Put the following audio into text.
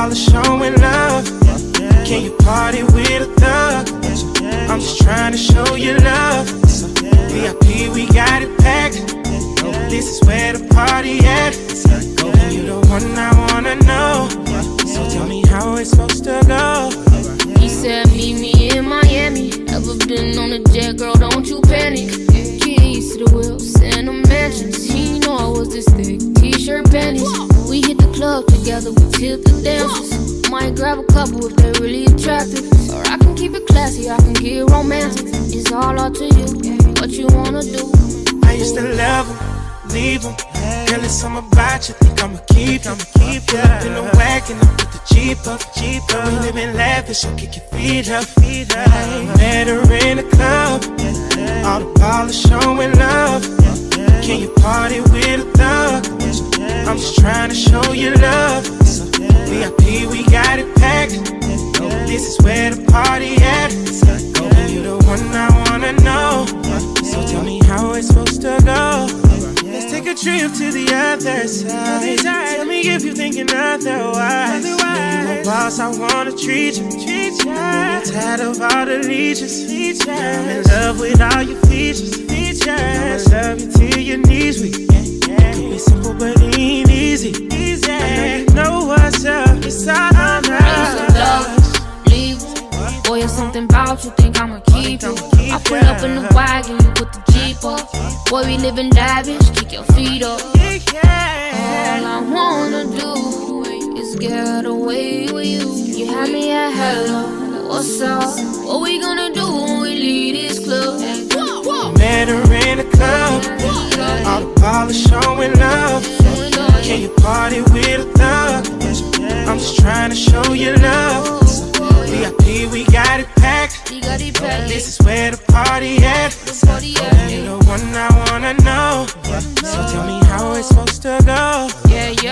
all is showing love. Can you party with a thug? I'm just trying to show you love. VIP, we got it packed. This is where the party at. You the one I wanna know, so tell me how it's supposed to go. He said, meet me in Miami. Ever been on a jet, girl, don't you panic. Keys to the wheels and the mansions. He know I was this thick, t-shirt panties. We hit the club together, we tip the dancers. Might grab a couple if they're really attractive. Or I can keep it classy, I can get romantic. It's all up to you, what you wanna do. I used to love him, leave him. Girl, it's something about you, think I'ma keep ya. Pull up in the wagon, I put the Jeep up. We living lavish, I'll kick your feet up. Met her in the club, all the ballers showing love. Can you party with a thug? I'm just trying to show you love. VIP, we got it packed. This is where the party at. You the one I wanna know, so tell me how it's supposed to go. Take a trip to the other side. Tell me if you're thinking otherwise. When you a boss, I wanna treat you. I'm tired of all the leeches. I'm in love with all your features. I'ma love you till your knees weak. Could be simple, but it ain't easy. I know you know what's up. It's all I'm about. Boy, there's something about you, think I'ma keep you. I pull up in the wagon, you put the Jeep up. Boy, we living lavish, kick your feet up. All I wanna do is get away with you. You had me at hello, what's up? What we gonna do when we leave this club? Met her in the club, all the ballers showing love. Can you party with a thug? I'm just trying to show you love. VIP, we got it packed. This is where the party at. You're the one I wanna know, so tell me how it's supposed to go.